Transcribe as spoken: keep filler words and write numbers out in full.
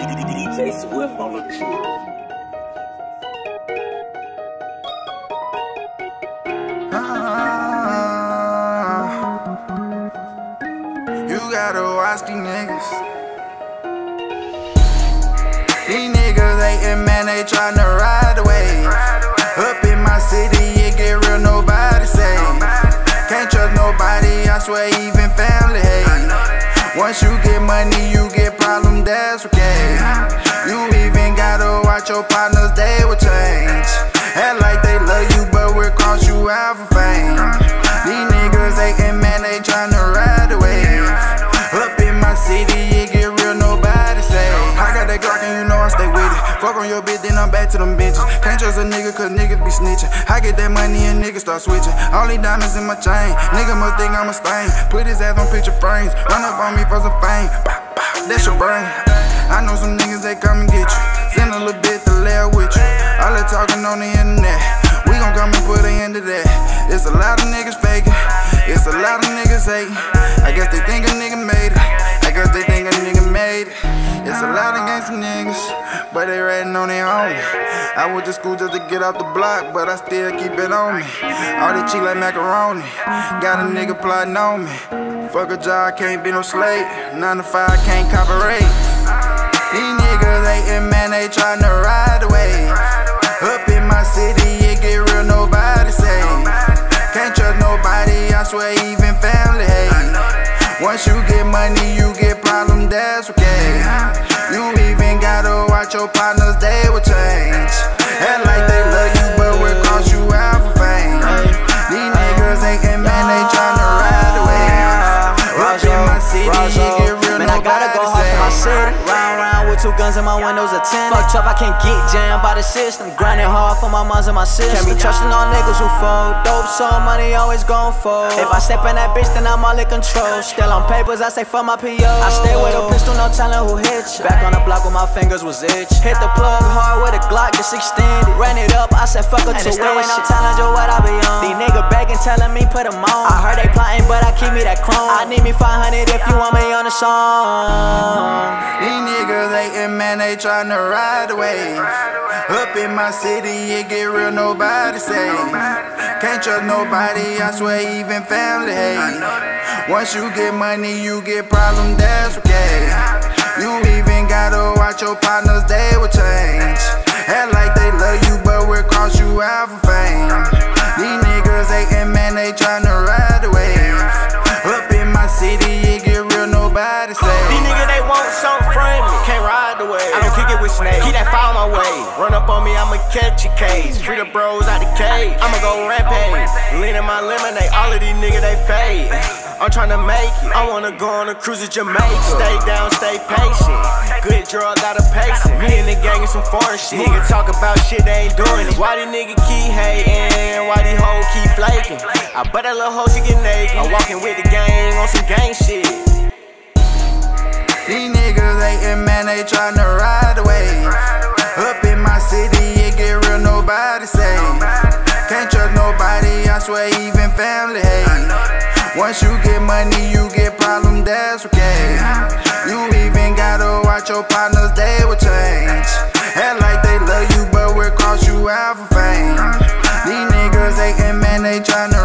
D J Swift on the truth. Ah, you gotta watch these niggas. These niggas hatin', man, they tryna ride the wave. Up in my city, it get real, nobody safe. Can't trust nobody, I swear, even family hate. Once you get money, you get problem, that's okay. You even gotta watch your partners, they will change. Act like they love you, but we'll cross you out for fame. These niggas hatin', man, they tryna ride the wave. Up in my city, it get real, nobody safe. I got that Glock and you know I stay with it. Fuck on your bitch, then I'm back to them bitches. Can't trust a nigga, cause niggas be snitching. I get that money and niggas start switching. Only diamonds in my chain, nigga must think I'm a stain. Put his ass on picture frames, run up on me for some fame. That's your brain. I know some niggas that come and get you. Send a little bit to lay with you. All that talking on the internet, we gon' come and put an end to that. It's a lot of niggas faking, it's a lot of niggas hating. I guess they think a nigga made it, I guess they think a nigga made it. It's a lot of gangsta niggas, but they ratting on their own. I went to school just to get off the block, but I still keep it on me. All they cheat like macaroni, got a nigga plotting on me. Fuck a job, can't be no slave. nine to five, can't cooperate. These niggas hatin', man, they tryna ride the wave. Up in my city, it get real, nobody safe. Can't trust nobody, I swear, even family hate. Once you get money, you get problem, that's okay. You even gotta watch your partners, they will change. Act like they love you, but we'll cross you out for fame. These niggas hatin', man, they tryna ride the wave. Man, I gotta go hard for my shit. Round round with two guns in my windows, a ten. Fucked up, I can't get jammed by the system. Grinding hard for my moms and my sisters. Can't be trusting all niggas who fold. Dope, so money always gon' fold. If I step in that bitch, then I'm all in control. Still on papers, I say fuck my P O. I stay with a pistol, no telling who hit you. Back on the block when my fingers was itch. Hit the plug hard with a Glock, just extended. Ran it up, I said fuck her to wish. And I'm telling you what I be on. These niggas begging, telling me put them on. I heard they plotting, but I keep me that chrome. I need me five hundred if you want me on the song. These niggas hatin', man, they tryna ride the wave. Up in my city, it get real, nobody safe. Can't trust nobody, I swear, even family hate. Once you get money, you get problem, that's okay. You even gotta watch your partners, they will change. Act like they love you, but we'll cross you out for fame. These niggas hatin', man, they tryna ride the wave. Up in my city, it get real, nobody safe. These niggas, they want something from me. Can't ride the wave. I don't kick it with snakes. Keep that fire my way. Run up on me, I'ma catch a case. Treat the bros out the cage. I'ma go rampage. Leaning my lemonade. All of these niggas, they fade. I'm tryna make it. I wanna go on a cruise to Jamaica. Stay down, stay patient. Good draw, gotta pace it. Me and the gang is some foreign shit. Nigga talk about shit, they ain't doing it. Why these niggas keep hating? Why these hoes keep flaking? I bet that little hoe she get naked. I'm walking with the gang on some gang shit. These niggas hatin', man, they tryna ride the wave. Up in my city, it get real, nobody safe. Can't trust nobody, I swear, even family hate. Once you get money, you get problem, that's okay. You even gotta watch your partners, they will change. Act like they love you, but we'll cross you out for fame. These niggas hatin', man, they tryna